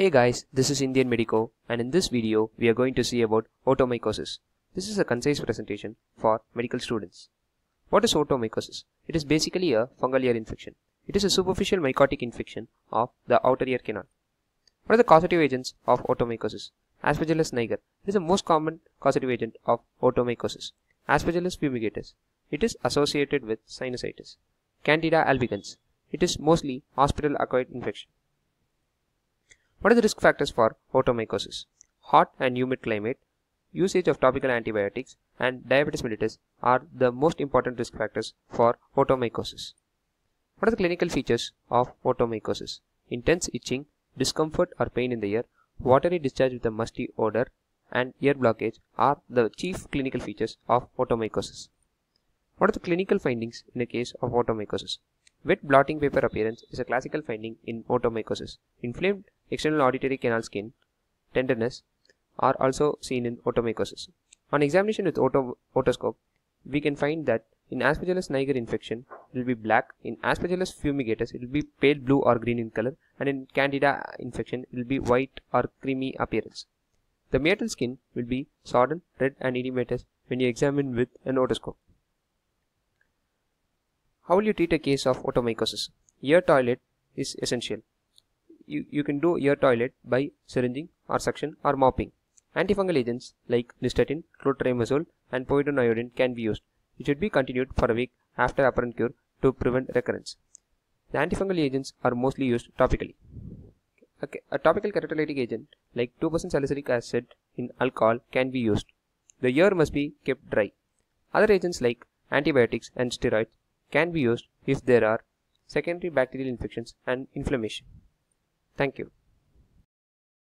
Hey guys, this is Indian Medico, and in this video we are going to see about otomycosis. This is a concise presentation for medical students. What is otomycosis? It is basically a fungal ear infection. It is a superficial mycotic infection of the outer ear canal. What are the causative agents of otomycosis? Aspergillus niger. It is the most common causative agent of otomycosis. Aspergillus fumigatus. It is associated with sinusitis. Candida albicans. It is mostly hospital-acquired infection. What are the risk factors for otomycosis? Hot and humid climate, usage of topical antibiotics, and diabetes mellitus are the most important risk factors for otomycosis. What are the clinical features of otomycosis? Intense itching, discomfort or pain in the ear, watery discharge with a musty odor, and ear blockage are the chief clinical features of otomycosis. What are the clinical findings in the case of otomycosis? Wet blotting paper appearance is a classical finding in otomycosis. Inflamed external auditory canal skin, tenderness are also seen in otomycosis. On examination with otoscope, we can find that in Aspergillus niger infection, it will be black. In Aspergillus fumigatus, it will be pale blue or green in color. And in Candida infection, it will be white or creamy appearance. The mesial skin will be sodden, red and edematous when you examine with an otoscope. How will you treat a case of otomycosis? Ear toilet is essential. You can do ear toilet by syringing or suction or mopping. Antifungal agents like Nystatin, Clotrimazole and povidone-iodine can be used. It should be continued for a week after apparent cure to prevent recurrence. The antifungal agents are mostly used topically. A topical keratolytic agent like 2% salicylic acid in alcohol can be used. The ear must be kept dry. Other agents like antibiotics and steroids can be used if there are secondary bacterial infections and inflammation. Thank you.